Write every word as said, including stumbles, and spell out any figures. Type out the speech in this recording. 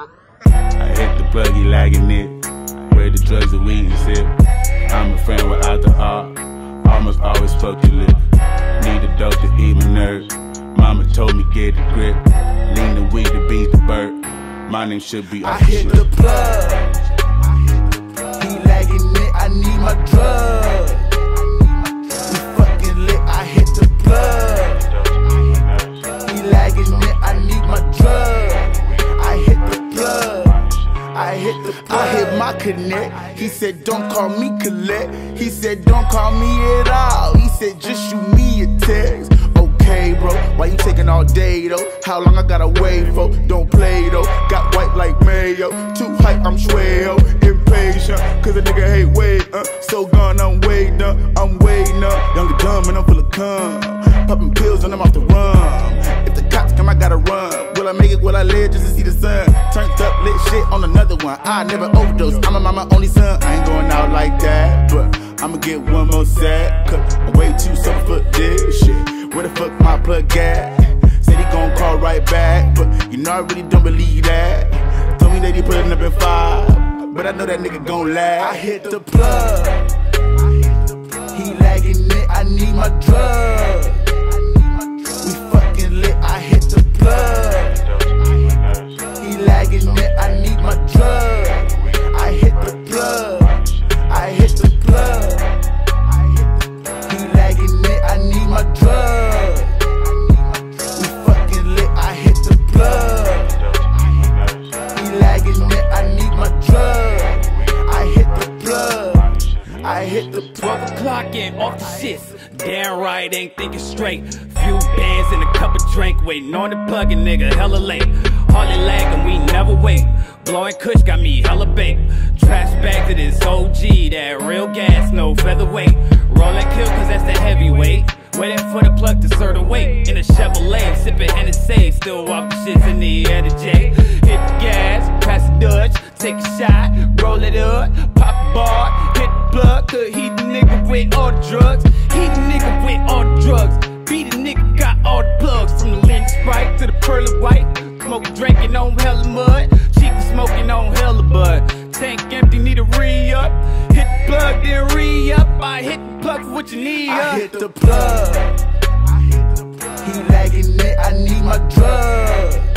I hit the buggy lagging it, where the drugs and weed and sip. I'm a friend without the heart, almost always fuck your lip. Need a dope to eat my nerves, mama told me get the grip. Lean the weed to beat the bird, my name should be off the shit. I hit the plug, he lagging it, I need my drug. We fucking lit, I hit the plug, he lagging it, I need my drug. I hit the plug, I hit the plug. I hit my connect, he said don't call me Colette. He said don't call me at all, he said just shoot me a text. Hey bro, why you taking all day though? How long I gotta wait for? Don't play though. Got white like mayo, too hype, I'm swell. Impatient, cause a nigga hate wait, uh so gone, I'm waiting up, I'm waiting up. Young and dumb and I'm full of cum, popping pills and I'm off the run. If the cops come, I gotta run. Will I make it, will I live just to see the sun? Turned up lit shit on another one, I never overdose, I'm a mama only son. I ain't going out like that, but I'ma get one more sack, cause I'm way too sober for this shit. Where the fuck my plug at? Said he gon' call right back, but you know I really don't believe that. Told me that he puttin' up in five, but I know that nigga gon' lag. I hit the plug, he lagging it, I need my drug. We fucking lit, I hit the plug, he lagging it, I need my drug. I hit the plug, I hit the plug, he lagging it, I need my drug. twelve o'clock and off the shits. Damn right, ain't thinking straight. Few bands and a cup of drink, waiting on the plug and nigga hella late. Hardly lagging, we never wait. Blowing kush got me hella baked. Trash back to this O G, that real gas, no featherweight. Rolling kill cause that's the heavyweight. Waiting for the plug to serve the weight. In a Chevrolet, sipping Hennessy, still off the shits in the air to J. Hit the gas, pass the Dutch, take a shot, roll it up, pop a bar, hit the plug, could heat the nigga with all the drugs. Heat the nigga with all the drugs. Beat the nigga, got all the plugs. From the lint Sprite to the pearl of white. Smoking, drinking on hella mud. Cheap smoking on hella bud. Tank empty, need a re-up. Hit the plug, then re-up. I hit the plug for what you need. I hit the plug, he lagging it, I need my drug.